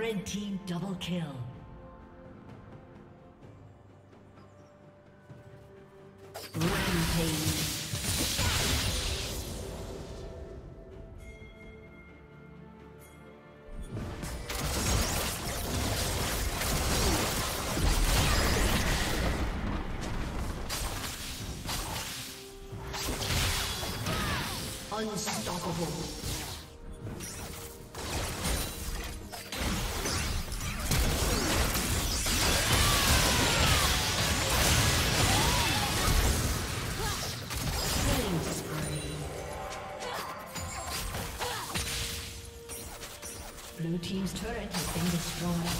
Red team double kill. Rampage. Unstoppable. Blue team's turret has been destroyed.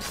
has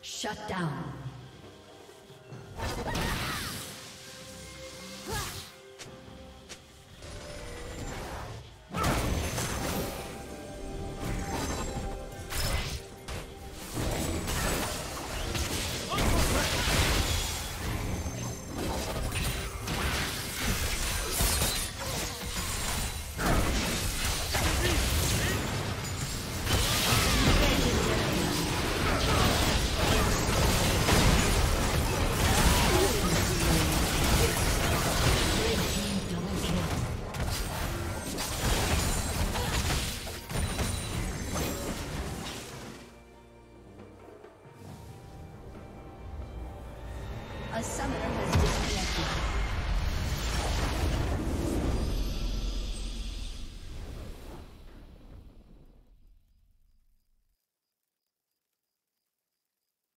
Shut down.